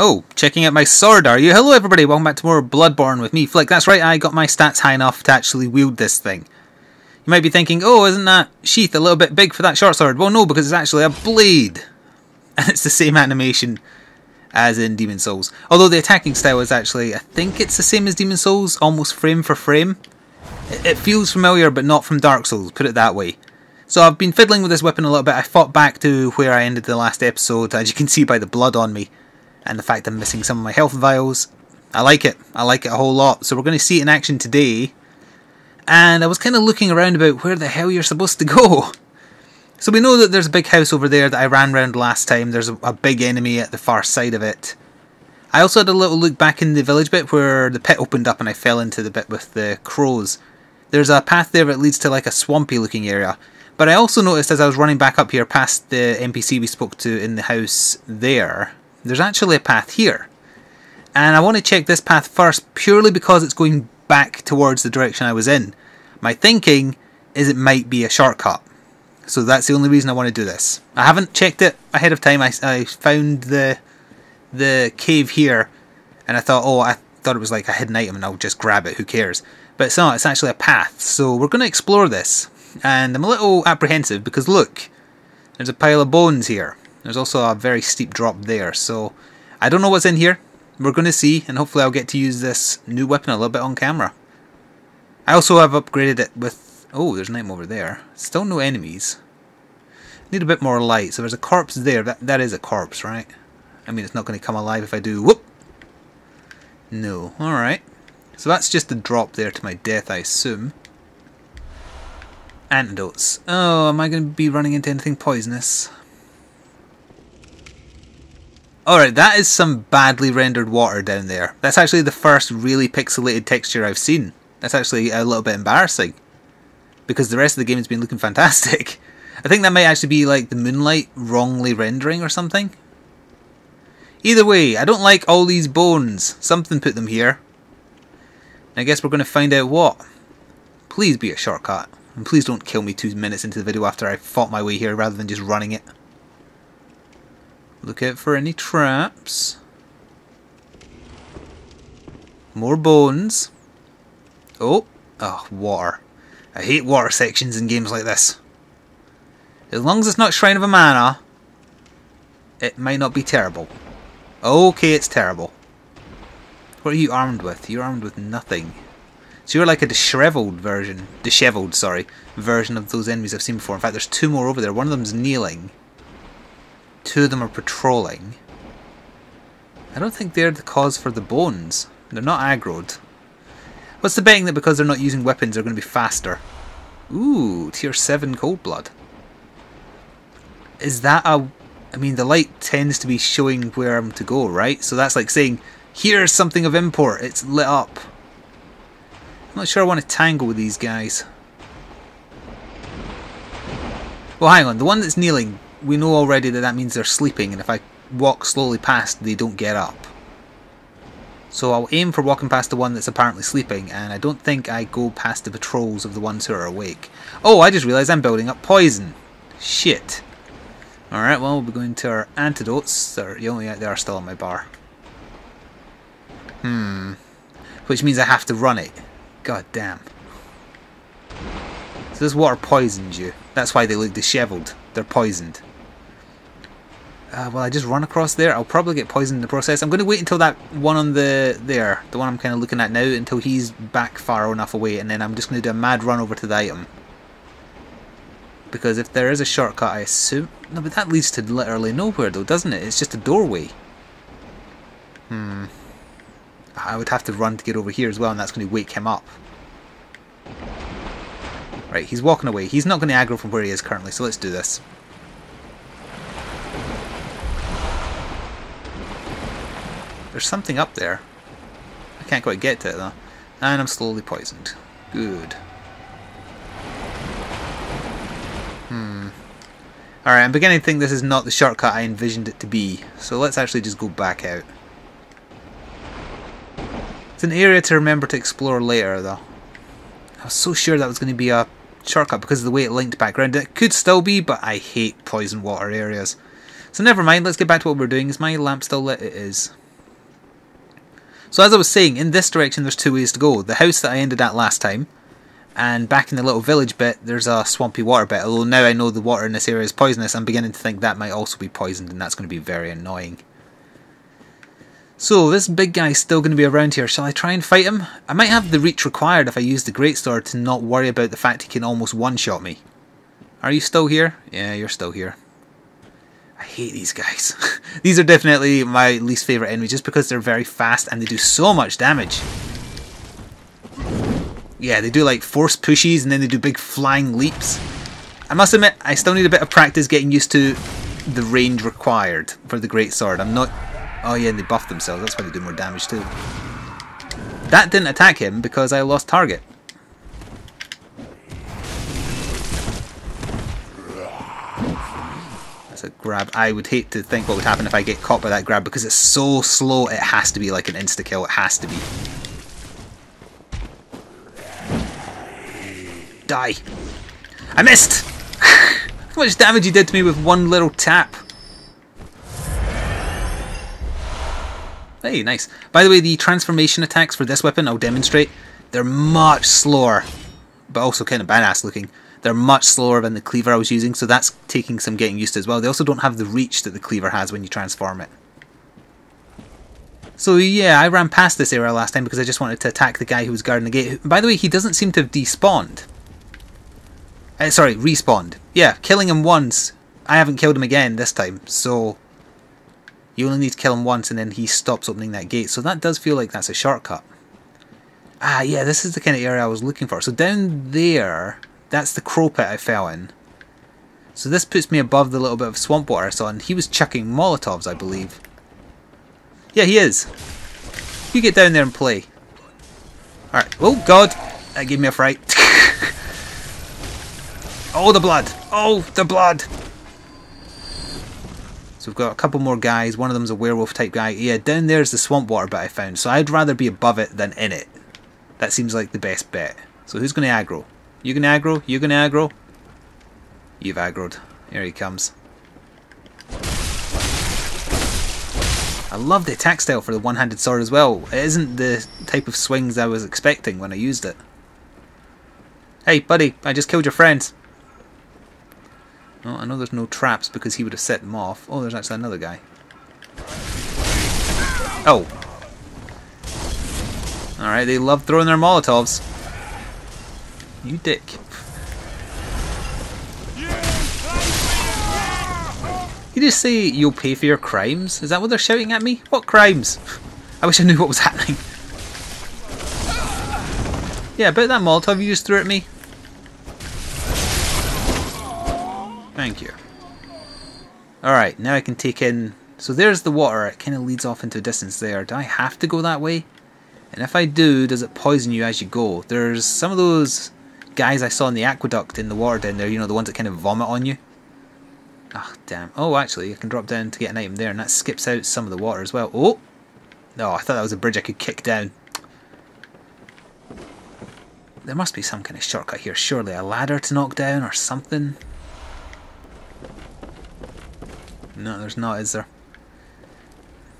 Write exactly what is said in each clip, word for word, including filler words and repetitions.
Oh, checking out my sword, are you? Hello everybody, welcome back to more Bloodborne with me, Flick. That's right, I got my stats high enough to actually wield this thing. You might be thinking, oh, isn't that sheath a little bit big for that short sword? Well, no, because it's actually a blade. And it's the same animation as in Demon's Souls. Although the attacking style is actually, I think it's the same as Demon's Souls, almost frame for frame. It feels familiar, but not from Dark Souls, put it that way. So I've been fiddling with this weapon a little bit. I fought back to where I ended the last episode, as you can see by the blood on me. And the fact I'm missing some of my health vials. I like it. I like it a whole lot. So we're going to see it in action today. And I was kind of looking around about where the hell you're supposed to go. So we know that there's a big house over there that I ran around last time. There's a, a big enemy at the far side of it. I also had a little look back in the village bit where the pit opened up and I fell into the bit with the crows. There's a path there that leads to like a swampy looking area. But I also noticed as I was running back up here past the N P C we spoke to in the house there, there's actually a path here, and I want to check this path first purely because it's going back towards the direction I was in. My thinking is it might be a shortcut, so that's the only reason I want to do this. I haven't checked it ahead of time. I, I found the the cave here and I thought, oh, I thought it was like a hidden item and I'll just grab it, who cares, but it's not, it's actually a path. So we're going to explore this, and I'm a little apprehensive because look, there's a pile of bones here. There's also a very steep drop there, so I don't know what's in here. We're going to see, and hopefully I'll get to use this new weapon a little bit on camera. I also have upgraded it with... oh, there's an item over there. Still no enemies. Need a bit more light, so there's a corpse there. That That is a corpse, right? I mean, it's not going to come alive if I do... whoop! No, alright. So that's just a drop there to my death, I assume. Antidotes. Oh, am I going to be running into anything poisonous? Alright, that is some badly rendered water down there. That's actually the first really pixelated texture I've seen. That's actually a little bit embarrassing, because the rest of the game has been looking fantastic. I think that might actually be like the moonlight wrongly rendering or something. Either way, I don't like all these bones. Something put them here. I guess we're going to find out what. Please be a shortcut. And please don't kill me two minutes into the video after I fought my way here rather than just running it. Look out for any traps. More bones. Oh, oh, water. I hate water sections in games like this. As long as it's not Shrine of Amana, it might not be terrible. Okay, it's terrible. What are you armed with? You're armed with nothing. So you're like a disheveled version, disheveled, sorry, version of those enemies I've seen before. In fact, there's two more over there. One of them's kneeling. Two of them are patrolling. I don't think they're the cause for the bones. They're not aggroed. What's the betting that because they're not using weapons they're going to be faster? Ooh, tier seven cold blood. Is that a... I mean, the light tends to be showing where I'm to go, right? So that's like saying, here's something of import, it's lit up. I'm not sure I want to tangle with these guys. Well, hang on, the one that's kneeling... we know already that that means they're sleeping, and if I walk slowly past, they don't get up. So I'll aim for walking past the one that's apparently sleeping, and I don't think I go past the patrols of the ones who are awake. Oh, I just realised I'm building up poison. Shit. Alright, well, we'll be going to our antidotes. They're, they are still on my bar. Hmm. Which means I have to run it. God damn. So this water poisoned you. That's why they look dishevelled. They're poisoned. Uh, well, I just run across there. I'll probably get poisoned in the process. I'm going to wait until that one on the... there. The one I'm kind of looking at now. Until he's back far enough away. And then I'm just going to do a mad run over to the item. Because if there is a shortcut, I assume... no, but that leads to literally nowhere, though, doesn't it? It's just a doorway. Hmm. I would have to run to get over here as well. And that's going to wake him up. Right, he's walking away. He's not going to aggro from where he is currently, so let's do this. There's something up there. I can't quite get to it, though. And I'm slowly poisoned. Good. Hmm. Alright, I'm beginning to think this is not the shortcut I envisioned it to be. So let's actually just go back out. It's an area to remember to explore later, though. I was so sure that was going to be a shortcut because of the way it linked back around. It could still be, but I hate poison water areas. So never mind, let's get back to what we're doing. Is my lamp still lit? It is. So as I was saying, in this direction there's two ways to go. The house that I ended at last time, and back in the little village bit there's a swampy water bit, although now I know the water in this area is poisonous, I'm beginning to think that might also be poisoned, and that's going to be very annoying. So, this big guy's still going to be around here. Shall I try and fight him? I might have the reach required if I use the Great Sword to not worry about the fact he can almost one-shot me. Are you still here? Yeah, you're still here. I hate these guys. These are definitely my least favourite enemy, just because they're very fast and they do so much damage. Yeah, they do like force pushes and then they do big flying leaps. I must admit, I still need a bit of practice getting used to the range required for the Great Sword. I'm not... Oh yeah, and they buff themselves, that's why they do more damage too. That didn't attack him because I lost target. That's a grab. I would hate to think what would happen if I get caught by that grab, because it's so slow it has to be like an insta-kill, it has to be. Die! I missed! Look how much damage you did to me with one little tap. Hey, nice. By the way, the transformation attacks for this weapon, I'll demonstrate, they're much slower, but also kind of badass looking. They're much slower than the cleaver I was using, so that's taking some getting used to as well. They also don't have the reach that the cleaver has when you transform it. So yeah, I ran past this area last time because I just wanted to attack the guy who was guarding the gate. By the way, he doesn't seem to have despawned. Uh, sorry, respawned. Yeah, killing him once, I haven't killed him again this time, so... You only need to kill him once and then he stops opening that gate. So that does feel like that's a shortcut. Ah, yeah, this is the kind of area I was looking for. So down there, that's the crow pit I fell in. So this puts me above the little bit of swamp water I saw, and he was chucking Molotovs, I believe. Yeah, he is. You get down there and play. Alright. Oh, God. That gave me a fright. Oh, the blood. Oh, the blood. We've got a couple more guys, one of them's a werewolf type guy. Yeah, down there's the swamp water bit I found, so I'd rather be above it than in it. That seems like the best bet. So who's going to aggro? You going to aggro? You going to aggro? You've aggroed. Here he comes. I love the attack style for the one-handed sword as well. It isn't the type of swings I was expecting when I used it. Hey buddy, I just killed your friends. Oh, I know there's no traps because he would have set them off. Oh, there's actually another guy. Oh. Alright, they love throwing their Molotovs. You dick. You just say you'll pay for your crimes? Is that what they're shouting at me? What crimes? I wish I knew what was happening. Yeah, about that Molotov you just threw at me. Thank you. Alright, now I can take in... So there's the water, it kind of leads off into a distance there. Do I have to go that way? And if I do, does it poison you as you go? There's some of those guys I saw in the aqueduct in the water down there, you know, the ones that kind of vomit on you. Ah, oh, damn. Oh, actually, I can drop down to get an item there, and that skips out some of the water as well. Oh! No, oh, I thought that was a bridge I could kick down. There must be some kind of shortcut here, surely. A ladder to knock down or something? No, there's not, is there?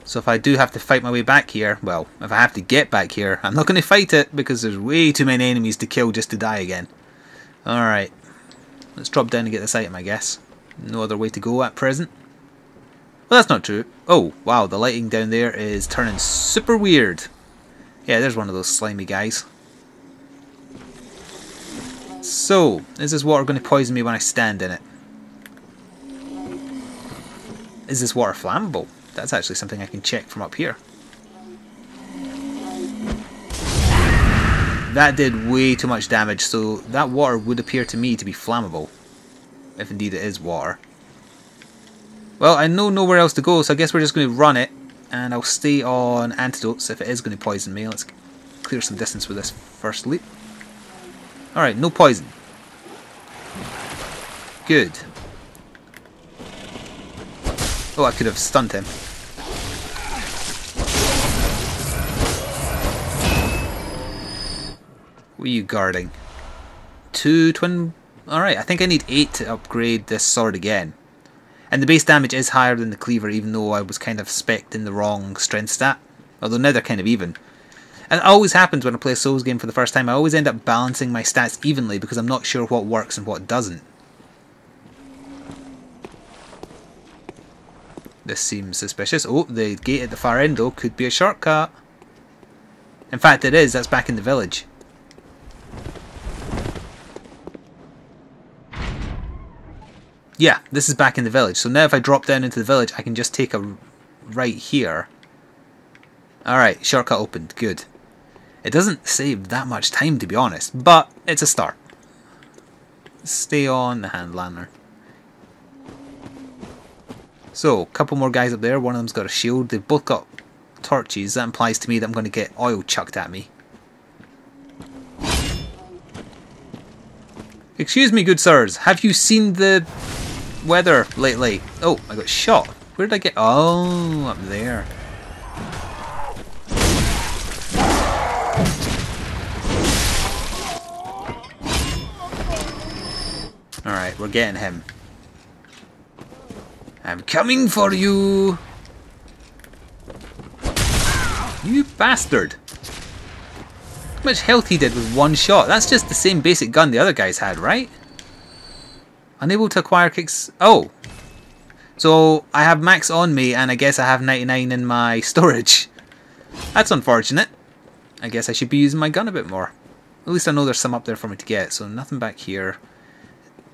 So if I do have to fight my way back here, well, if I have to get back here, I'm not going to fight it because there's way too many enemies to kill just to die again. Alright, let's drop down and get this item, I guess. No other way to go at present. Well, that's not true. Oh, wow, the lighting down there is turning super weird. Yeah, there's one of those slimy guys. So, is this water going to poison me when I stand in it? Is this water flammable? That's actually something I can check from up here. That did way too much damage, so that water would appear to me to be flammable. If indeed it is water. Well, I know nowhere else to go, so I guess we're just going to run it. And I'll stay on antidotes if it is going to poison me. Let's clear some distance with this first leap. Alright, no poison. Good. Oh, I could have stunned him. What are you guarding? Two twin... Alright, I think I need eight to upgrade this sword again. And the base damage is higher than the cleaver, even though I was kind of spec'd in the wrong strength stat. Although now they're kind of even. And it always happens when I play a Souls game for the first time, I always end up balancing my stats evenly because I'm not sure what works and what doesn't. This seems suspicious. Oh, the gate at the far end though could be a shortcut. In fact it is, that's back in the village. Yeah, this is back in the village. So now if I drop down into the village, I can just take a right here. Alright, shortcut opened. Good. It doesn't save that much time, to be honest, but it's a start. Stay on the hand lantern. So, a couple more guys up there. One of them's got a shield. They've both got torches. That implies to me that I'm going to get oil chucked at me. Excuse me, good sirs. Have you seen the weather lately? Oh, I got shot. Where did I get? Oh, up there. Alright, we're getting him. I'm coming for you! You bastard! Look how much health he did with one shot. That's just the same basic gun the other guys had, right? Unable to acquire kicks... Oh! So, I have max on me and I guess I have ninety-nine in my storage. That's unfortunate. I guess I should be using my gun a bit more. At least I know there's some up there for me to get, so nothing back here.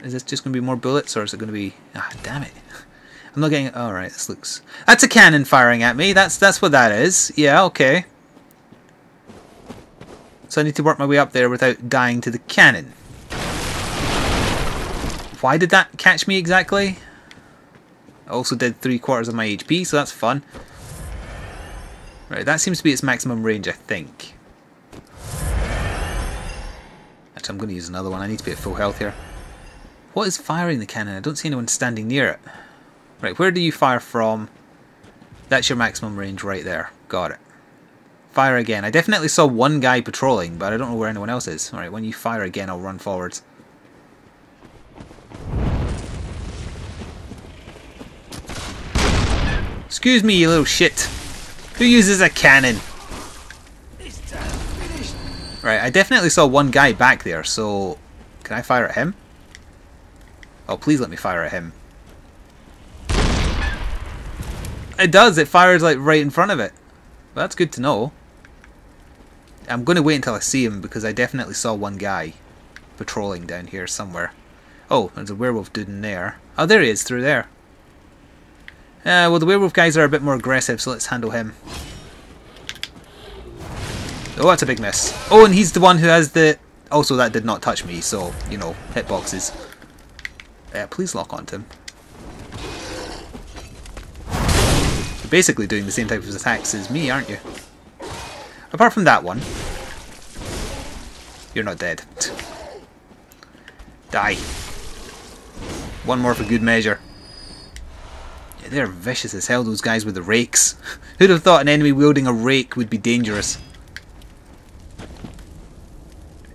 Is this just going to be more bullets, or is it going to be... Ah, damn it. I'm not getting... Alright, this looks... That's a cannon firing at me. That's that's what that is. Yeah, okay. So I need to work my way up there without dying to the cannon. Why did that catch me exactly? I also did three quarters of my H P, so that's fun. Right, that seems to be its maximum range, I think. Actually, I'm going to use another one. I need to be at full health here. What is firing the cannon? I don't see anyone standing near it. Right, where do you fire from? That's your maximum range right there. Got it. Fire again. I definitely saw one guy patrolling, but I don't know where anyone else is. Alright, when you fire again, I'll run forwards. Excuse me, you little shit. Who uses a cannon? Right, I definitely saw one guy back there, so... Can I fire at him? Oh, please let me fire at him. It does, it fires like right in front of it. Well, that's good to know. I'm going to wait until I see him because I definitely saw one guy patrolling down here somewhere. Oh, there's a werewolf dude in there. Oh, there he is, through there. Uh, well, the werewolf guys are a bit more aggressive, so let's handle him. Oh, that's a big miss. Oh, and he's the one who has the... Also, that did not touch me, so, you know, hitboxes. Uh, please lock onto him. You're basically doing the same type of attacks as me, aren't you? Apart from that one. You're not dead. Die. One more for good measure. Yeah, they're vicious as hell, those guys with the rakes. Who'd have thought an enemy wielding a rake would be dangerous?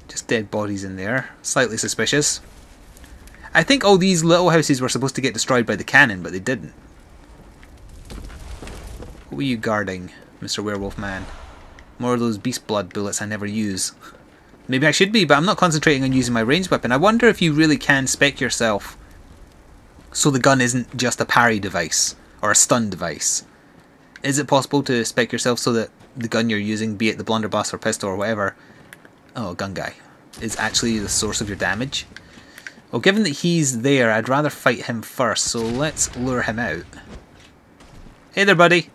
Just dead bodies in there. Slightly suspicious. I think all these little houses were supposed to get destroyed by the cannon, but they didn't. What were you guarding, Mister Werewolf Man? More of those beast blood bullets I never use. Maybe I should be, but I'm not concentrating on using my ranged weapon. I wonder if you really can spec yourself so the gun isn't just a parry device, or a stun device. Is it possible to spec yourself so that the gun you're using, be it the blunderbuss or pistol or whatever, oh, gun guy, is actually the source of your damage? Well, given that he's there, I'd rather fight him first, so let's lure him out. Hey there, buddy!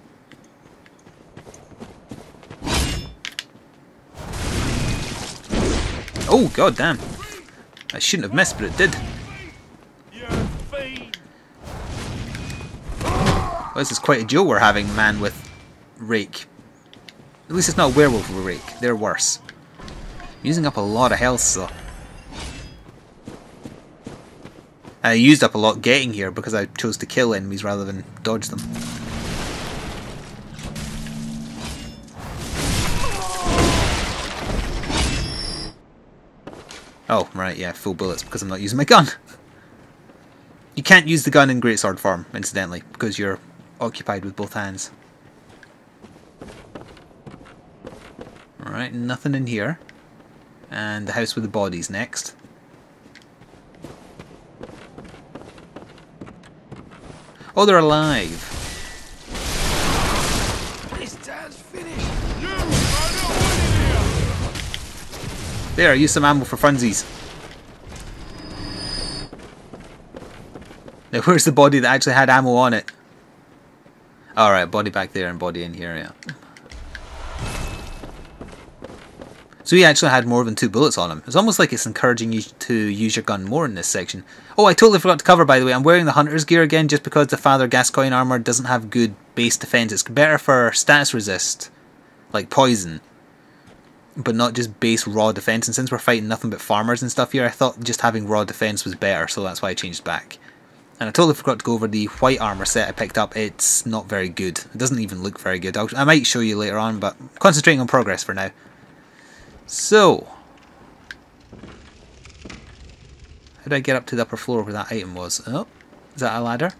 Oh, god damn. I shouldn't have missed, but it did. Well, this is quite a duel we're having, man with rake. At least it's not a werewolf with a rake. They're worse. Using up a lot of health, so... I used up a lot getting here because I chose to kill enemies rather than dodge them. Oh, right, yeah, full bullets because I'm not using my gun. You can't use the gun in greatsword form, incidentally, because you're occupied with both hands. Alright, nothing in here. And the house with the bodies next. Oh, they're alive! This task's finished. You are not in here. There, use some ammo for funsies. Now, where's the body that actually had ammo on it? Alright, body back there and body in here, yeah. So he actually had more than two bullets on him. It's almost like it's encouraging you to use your gun more in this section. Oh, I totally forgot to cover, by the way. I'm wearing the Hunter's gear again just because the Father Gascoigne armor doesn't have good base defense. It's better for status resist, like poison, but not just base raw defense. And since we're fighting nothing but farmers and stuff here, I thought just having raw defense was better, so that's why I changed back. And I totally forgot to go over the white armour set I picked up. It's not very good. It doesn't even look very good. I'll, I might show you later on, but I'm concentrating on progress for now. So, how do I get up to the upper floor where that item was? Oh, is that a ladder?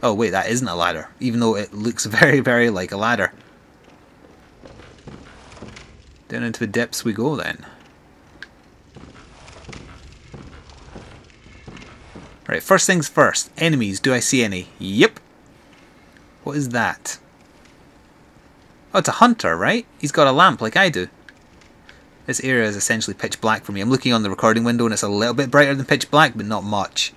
Oh wait, that isn't a ladder, even though it looks very, very like a ladder. Down into the depths we go then. Right, first things first. Enemies, do I see any? Yep. What is that? Oh, it's a hunter, right? He's got a lamp like I do. This area is essentially pitch black for me. I'm looking on the recording window and it's a little bit brighter than pitch black, but not much.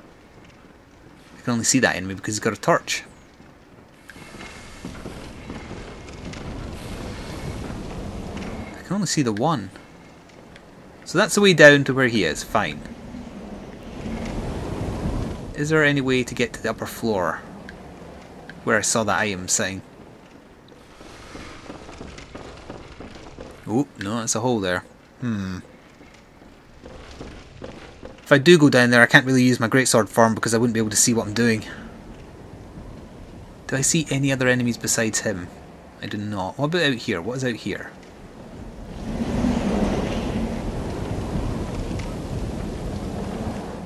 I can only see that enemy because he's got a torch. I can only see the one. So that's the way down to where he is, fine. Is there any way to get to the upper floor where I saw that item sitting? Oh, no, that's a hole there. Hmm. If I do go down there, I can't really use my greatsword form because I wouldn't be able to see what I'm doing. Do I see any other enemies besides him? I do not. What about out here? What is out here?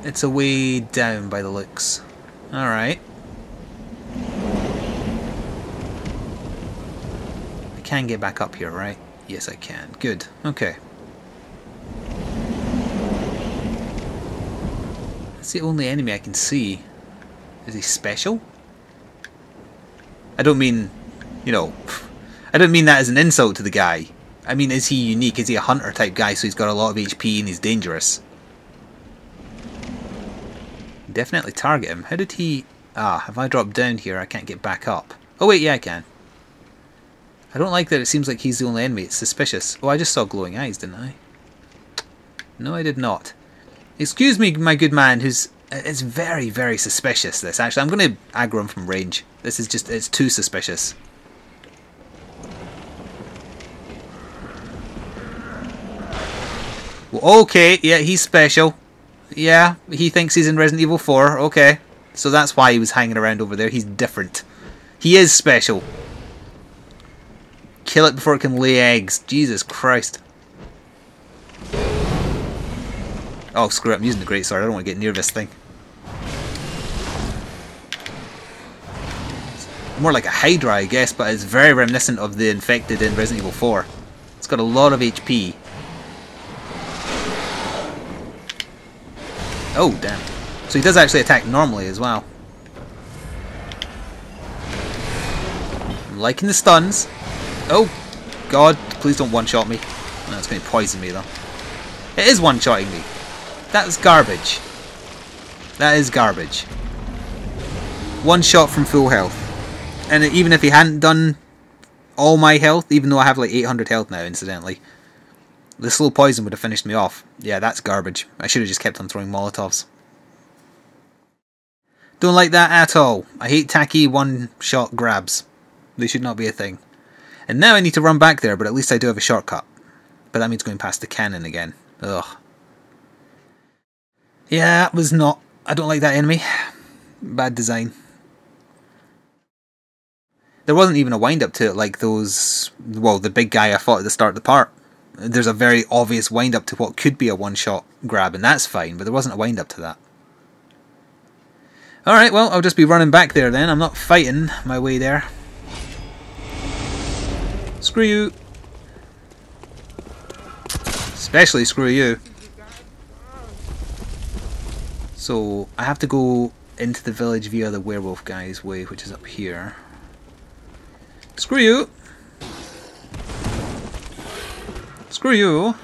It's a way down by the looks. Alright. I can get back up here, right? Yes, I can. Good. Okay. That's the only enemy I can see. Is he special? I don't mean, you know, I don't mean that as an insult to the guy. I mean, is he unique? Is he a hunter type guy, so he's got a lot of H P and he's dangerous? Definitely target him. How did he... Ah, if I drop down here I can't get back up. Oh wait, yeah I can. I don't like that it seems like he's the only enemy. It's suspicious. Oh, I just saw glowing eyes, didn't I? No, I did not. Excuse me, my good man, who's... It's very, very suspicious, this. Actually, I'm going to aggro him from range. This is just... It's too suspicious. Well, okay, yeah, he's special. Yeah, he thinks he's in Resident Evil four, okay. So that's why he was hanging around over there, he's different. He is special. Kill it before it can lay eggs, Jesus Christ. Oh screw it, I'm using the greatsword, I don't want to get near this thing. More like a Hydra I guess, but it's very reminiscent of the infected in Resident Evil four. It's got a lot of H P. Oh, damn. So he does actually attack normally as well. I'm liking the stuns. Oh, God, please don't one-shot me. No, it's going to poison me, though. It is one-shotting me. That's garbage. That is garbage. One shot from full health. And even if he hadn't done all my health, even though I have like eight hundred health now, incidentally, the slow poison would have finished me off. Yeah, that's garbage. I should have just kept on throwing Molotovs. Don't like that at all. I hate tacky one-shot grabs. They should not be a thing. And now I need to run back there, but at least I do have a shortcut. But that means going past the cannon again. Ugh. Yeah, that was not... I don't like that enemy. Bad design. There wasn't even a wind-up to it like those... Well, the big guy I fought at the start of the part. There's a very obvious wind-up to what could be a one-shot grab, and that's fine, but there wasn't a wind-up to that. Alright, well, I'll just be running back there then. I'm not fighting my way there. Screw you. Especially screw you. So I have to go into the village via the werewolf guy's way, which is up here. Screw you. Screw you.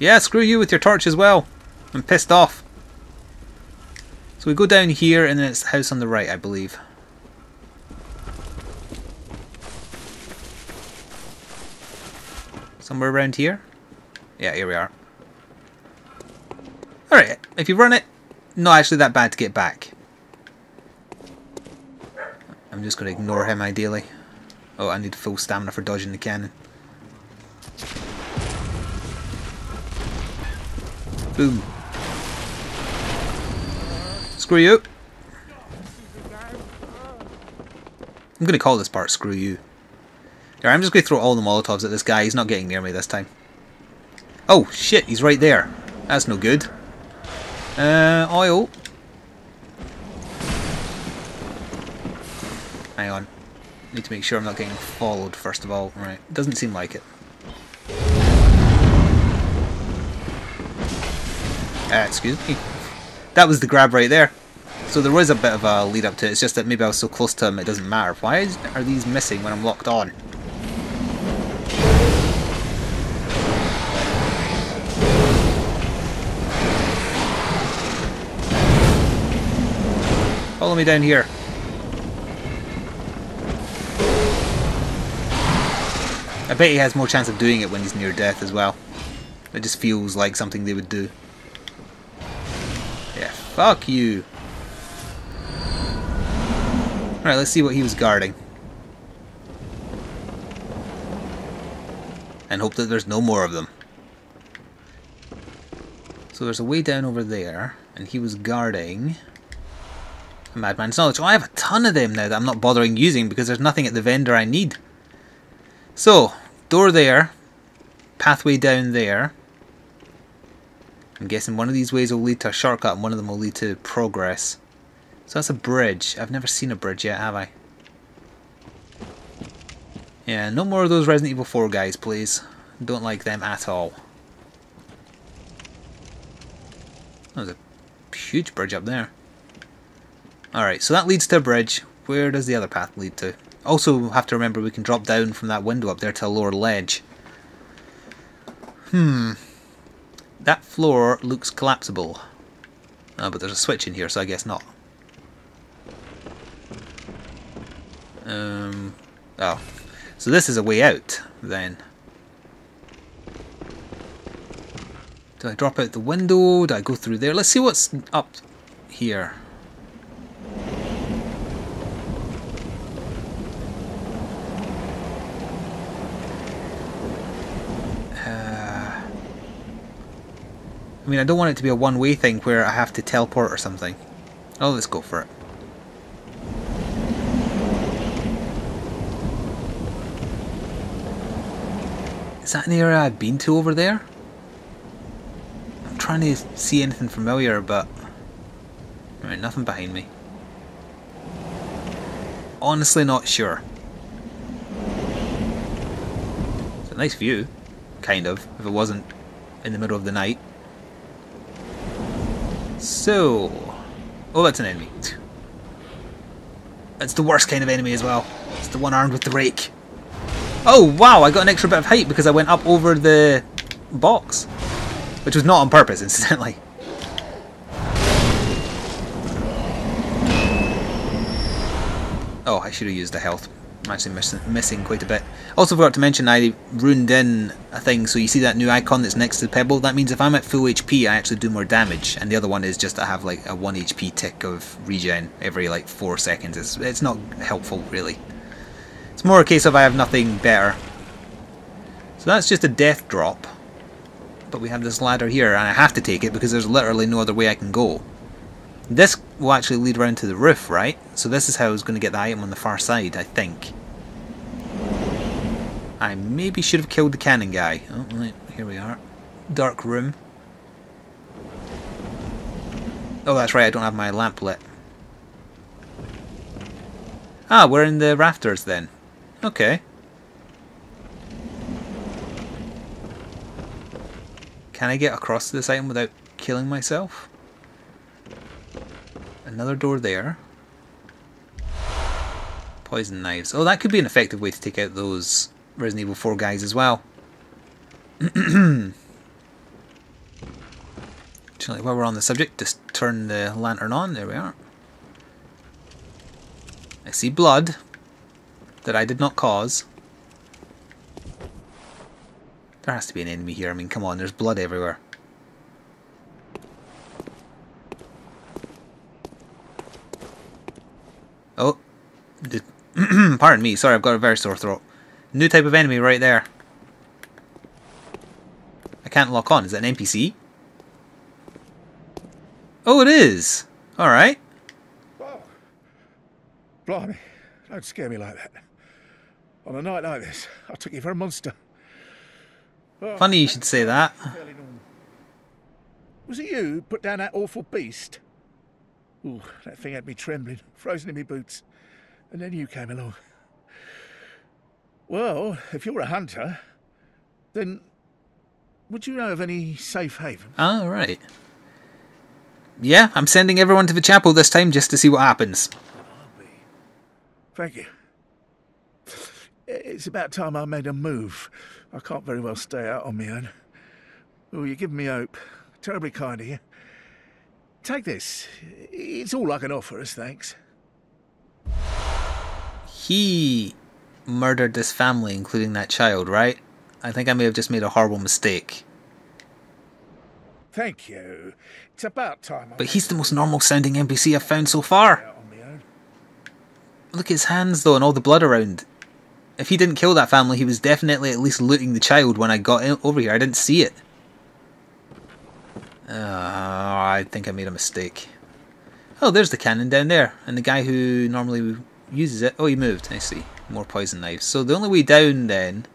Yeah, screw you with your torch as well. I'm pissed off. So we go down here and then it's the house on the right, I believe. Somewhere around here? Yeah, here we are. Alright, if you run it, not actually that bad to get back. I'm just going to ignore him ideally. Oh, I need full stamina for dodging the cannon. Boom. Screw you. I'm going to call this part Screw You. I'm just going to throw all the Molotovs at this guy. He's not getting near me this time. Oh, shit. He's right there. That's no good. Uh, oil. Hang on. Need to make sure I'm not getting followed, first of all. Right. Doesn't seem like it. Uh, excuse me. That was the grab right there. So there was a bit of a lead up to it. It's just that maybe I was so close to him it doesn't matter. Why is, are these missing when I'm locked on? Follow me down here. I bet he has more chance of doing it when he's near death as well. It just feels like something they would do. Yeah, fuck you. Alright, let's see what he was guarding. And hope that there's no more of them. So there's a way down over there, and he was guarding... Madman's Knowledge. Oh, I have a ton of them now that I'm not bothering using because there's nothing at the vendor I need. So, door there. Pathway down there. I'm guessing one of these ways will lead to a shortcut and one of them will lead to progress. So that's a bridge. I've never seen a bridge yet, have I? Yeah, no more of those Resident Evil four guys, please. Don't like them at all. That was a huge bridge up there. Alright, so that leads to a bridge. Where does the other path lead to? Also, we have to remember we can drop down from that window up there to a lower ledge. Hmm. That floor looks collapsible. Oh, but there's a switch in here, so I guess not. Um. Oh. So this is a way out, then. Do I drop out the window? Do I go through there? Let's see what's up here. I mean, I don't want it to be a one-way thing where I have to teleport or something. Oh, let's go for it. Is that an area I've been to over there? I'm trying to see anything familiar, but... Alright, nothing behind me. Honestly not sure. It's a nice view. Kind of, if it wasn't in the middle of the night. So... Oh, that's an enemy. That's the worst kind of enemy as well. It's the one armed with the rake. Oh, wow, I got an extra bit of height because I went up over the box. Which was not on purpose, incidentally. Oh, I should have used the health. I'm actually miss missing quite a bit. Also forgot to mention I ruined in a thing, so you see that new icon that's next to the pebble? That means if I'm at full H P I actually do more damage, and the other one is just I have like a one H P tick of regen every like four seconds. It's, it's not helpful really. It's more a case of I have nothing better. So that's just a death drop, but we have this ladder here and I have to take it because there's literally no other way I can go. This will actually lead around to the roof, right? So this is how I was going to get the item on the far side, I think. I maybe should have killed the cannon guy. Oh, right, here we are. Dark room. Oh, that's right, I don't have my lamp lit. Ah, we're in the rafters then. Okay. Can I get across to this item without killing myself? Another door there. Poison knives. Oh, that could be an effective way to take out those Resident Evil four guys as well. Actually, while we're on the subject, just turn the lantern on. There we are. I see blood that I did not cause. There has to be an enemy here. I mean, come on, there's blood everywhere. Oh. Pardon me, sorry, I've got a very sore throat. New type of enemy right there. I can't lock on. Is that an N P C? Oh, it is! Alright. Well, blimey, don't scare me like that. On a night like this, I took you for a monster. Well, funny you should say that. Was it you who put down that awful beast? Ooh, that thing had me trembling, frozen in my boots. And then you came along. Well, if you're a hunter, then would you know of any safe haven? Oh, right. Yeah, I'm sending everyone to the chapel this time just to see what happens. Thank you. It's about time I made a move. I can't very well stay out on my own. Oh, you're giving me hope. Terribly kind of you. Take this. It's all I can offer us, thanks. He murdered this family, including that child, right? I think I may have just made a horrible mistake. Thank you. It's about time. But he's the most normal-sounding N P C I've found so far. Look at his hands, though, and all the blood around. If he didn't kill that family, he was definitely at least looting the child when I got in over here. I didn't see it. Uh, I think I made a mistake. Oh, there's the cannon down there. And the guy who normally uses it... Oh, he moved. I see. More poison knives. So the only way down, then...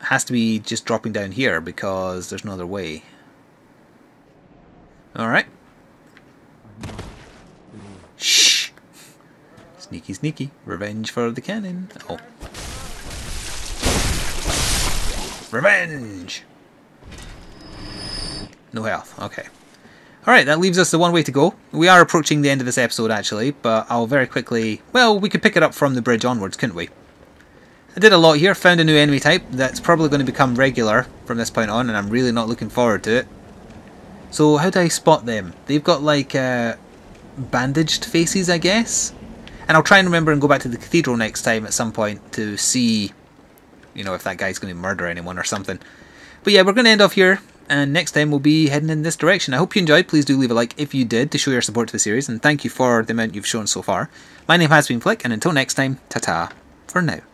has to be just dropping down here because there's no other way. Alright. Shh! Sneaky, sneaky. Revenge for the cannon. Oh. Revenge! No health. Okay. Alright, that leaves us the one way to go. We are approaching the end of this episode, actually, but I'll very quickly... Well, we could pick it up from the bridge onwards, couldn't we? I did a lot here, found a new enemy type that's probably going to become regular from this point on, and I'm really not looking forward to it. So how do I spot them? They've got like uh, bandaged faces, I guess? And I'll try and remember and go back to the cathedral next time at some point to see, you know, if that guy's going to murder anyone or something. But yeah, we're going to end off here, and next time we'll be heading in this direction. I hope you enjoyed. Please do leave a like if you did to show your support to the series, and thank you for the amount you've shown so far. My name has been Flick, and until next time, ta-ta for now.